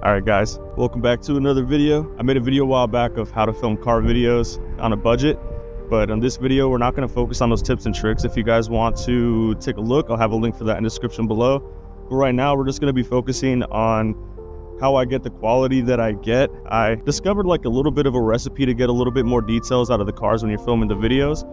Alright guys, welcome back to another video. I made a video a while back of how to film car videos on a budget, but on this video we're not going to focus on those tips and tricks. If you guys want to take a look, I'll have a link for that in the description below. But right now we're just going to be focusing on how I get the quality that I get. I discovered like a little bit of a recipe to get a little bit more details out of the cars when you're filming the videos.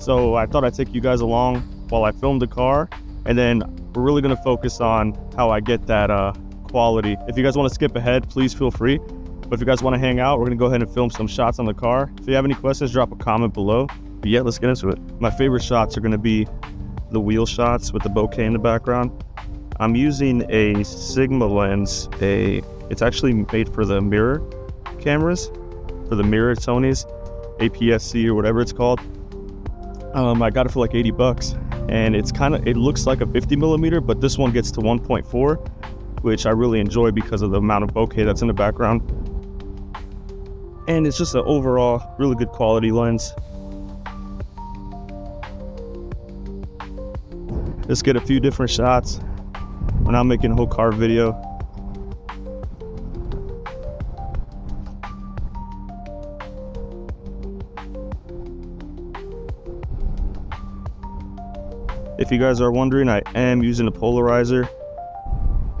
So I thought I'd take you guys along while I filmed the car, and then we're really going to focus on how I get that quality. If you guys want to skip ahead, please feel free, but if you guys want to hang out, we're gonna go ahead and film some shots on the car. If you have any questions, drop a comment below, but yeah, let's get into it. My favorite shots are gonna be the wheel shots with the bokeh in the background. I'm using a Sigma lens. It's actually made for the mirror cameras, for the mirror Sony's, APS-C or whatever it's called. I got it for like 80 bucks, and it's kind of, it looks like a 50mm, but this one gets to 1.4, which I really enjoy because of the amount of bokeh that's in the background. And it's just an overall really good quality lens. Let's get a few different shots. We're not making a whole car video. If you guys are wondering, I am using a polarizer.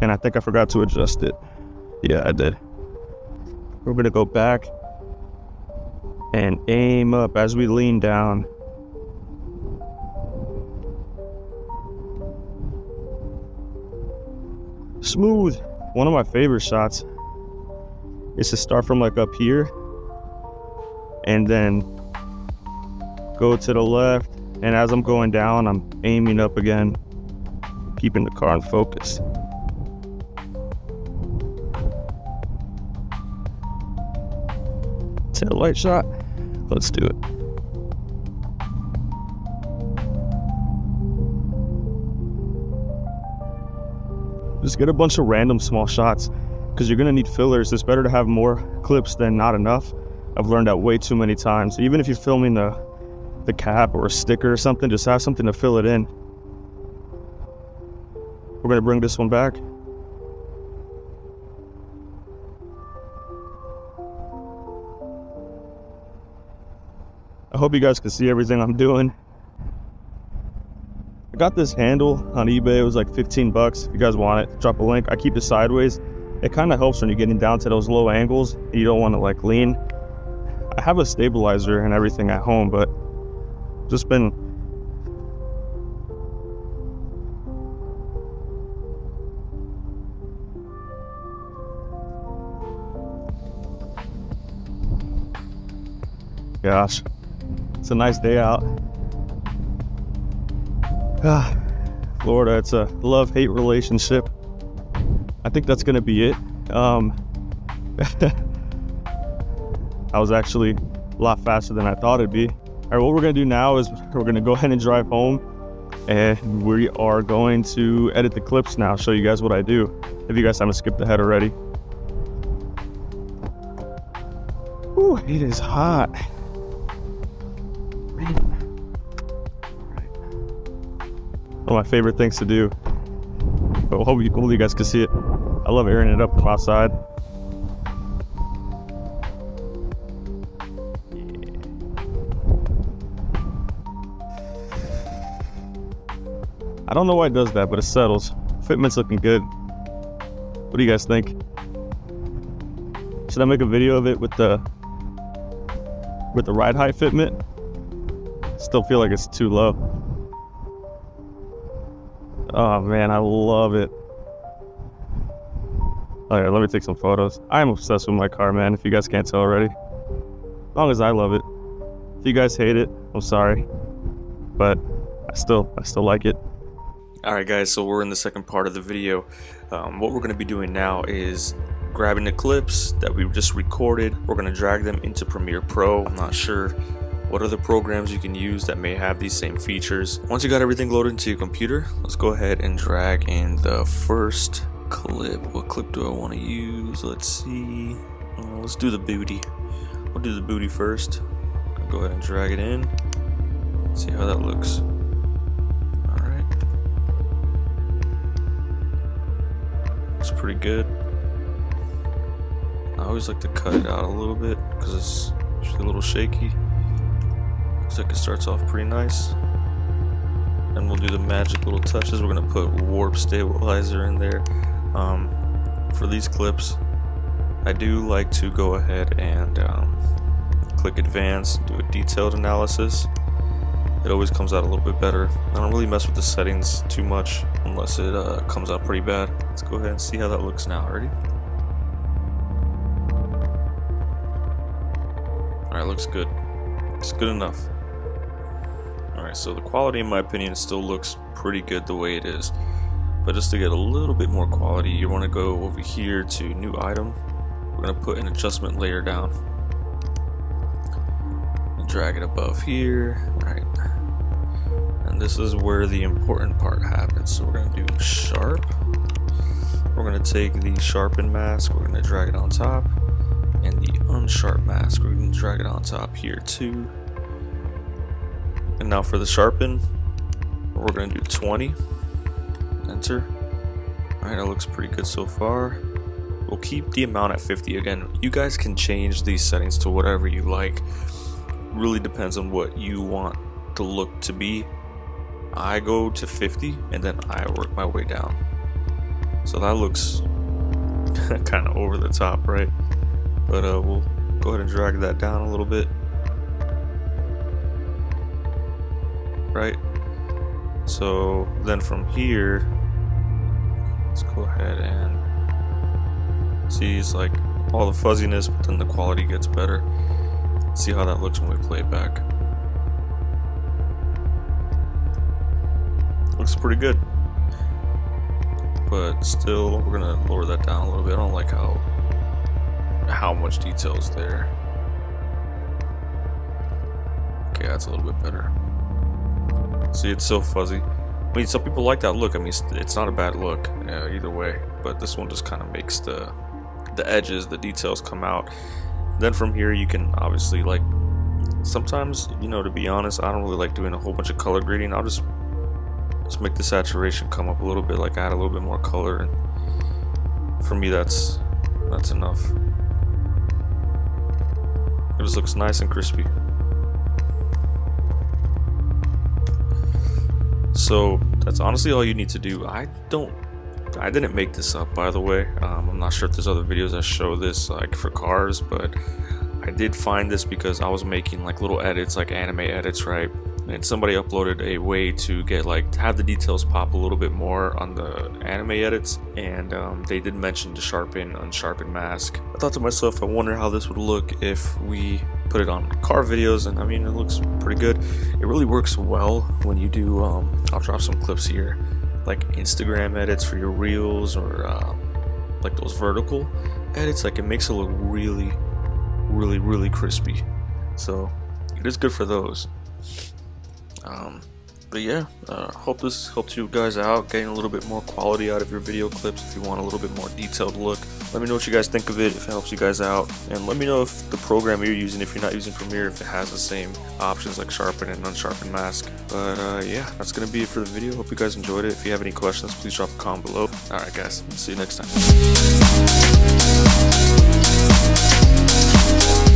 And I think I forgot to adjust it. Yeah, I did. We're gonna go back and aim up as we lean down. Smooth. One of my favorite shots is to start from like up here and then go to the left. And as I'm going down, I'm aiming up again, keeping the car in focus. Light shot. Let's do it. Just get a bunch of random small shots because you're gonna need fillers. It's better to have more clips than not enough. I've learned that way too many times. Even if you're filming the cap or a sticker or something, just have something to fill it in. We're gonna bring this one back. I hope you guys can see everything I'm doing. I got this handle on eBay. It was like 15 bucks. If you guys want it, drop a link. I keep it sideways. It kind of helps when you're getting down to those low angles. You don't want to like lean. I have a stabilizer and everything at home, but just been gosh. It's a nice day out. Florida, it's a love-hate relationship. I think that's gonna be it. I was actually a lot faster than I thought it'd be. All right, what we're gonna do now is we're gonna go ahead and drive home, and we are going to edit the clips now, show you guys what I do, if you guys haven't skipped ahead already. Ooh, it is hot. One of my favorite things to do. But hopefully you guys can see it. I love airing it up from outside. I don't know why it does that, but it settles. Fitment's looking good. What do you guys think? Should I make a video of it with the ride height fitment? Still feel like it's too low. Oh man, I love it. All right, let me take some photos. I am obsessed with my car, man, if you guys can't tell already. As long as I love it. If you guys hate it, I'm sorry. But I still like it. All right guys, so we're in the second part of the video. What we're gonna be doing now is grabbing the clips that we just recorded. We're gonna drag them into Premiere Pro. I'm not sure what other programs you can use that may have these same features. Once you got everything loaded into your computer, let's go ahead and drag in the first clip. What clip do I want to use? Let's see. Oh, let's do the booty. We'll do the booty first. Go ahead and drag it in. Let's see how that looks. pretty good. I always like to cut it out a little bit because it's usually a little shaky. Looks like it starts off pretty nice. And we'll do the magic little touches. We're gonna put warp stabilizer in there. For these clips, I do like to go ahead and click advanced, do a detailed analysis. It always comes out a little bit better. I don't really mess with the settings too much unless it comes out pretty bad. Let's go ahead and see how that looks now. Ready? Alright, looks good. It's good enough. Alright, so the quality in my opinion still looks pretty good the way it is. But just to get a little bit more quality, you want to go over here to new item. We're going to put an adjustment layer down. Drag it above here, right? And this is where the important part happens. So we're gonna do sharp. We're gonna take the sharpen mask, we're gonna drag it on top, and the unsharp mask, we're gonna drag it on top here too. And now for the sharpen, we're gonna do 20. Enter. All right, that looks pretty good so far. We'll keep the amount at 50 again. You guys can change these settings to whatever you like. Really depends on what you want the look to be. I go to 50 and then I work my way down. So that looks kind of over the top, right? But we'll go ahead and drag that down a little bit, right? So then from here, let's go ahead and see, it's like all the fuzziness, but then the quality gets better. See how that looks when we play it back. Looks pretty good, but still we're gonna lower that down a little bit. I don't like how much detail is there. Okay, that's a little bit better. See, it's so fuzzy. I mean, some people like that look. I mean, it's not a bad look, you know, either way, but this one just kind of makes the edges, the details come out. Then from here you can obviously, like, sometimes, you know, to be honest, I don't really like doing a whole bunch of color grading. I'll just make the saturation come up a little bit, like add a little bit more color, and for me that's enough. It just looks nice and crispy. So that's honestly all you need to do. I didn't make this up, by the way. I'm not sure if there's other videos that show this, like for cars, but I did find this because I was making like little edits, like anime edits, right? And somebody uploaded a way to get, like, have the details pop a little bit more on the anime edits, and they did mention the sharpen, unsharpen mask. I thought to myself, I wonder how this would look if we put it on car videos, and I mean, it looks pretty good. It really works well when you do, I'll drop some clips here, like Instagram edits for your reels, or like those vertical edits. Like, it makes it look really, really, really crispy. So it is good for those. But yeah, hope this helps you guys out, getting a little bit more quality out of your video clips. If you want a little bit more detailed look, let me know what you guys think of it, if it helps you guys out, and let me know if the program you're using, if you're not using Premiere, if it has the same options like sharpen and unsharpen mask. But yeah, that's gonna be it for the video. Hope you guys enjoyed it. If you have any questions, please drop a comment below. All right guys, see you next time.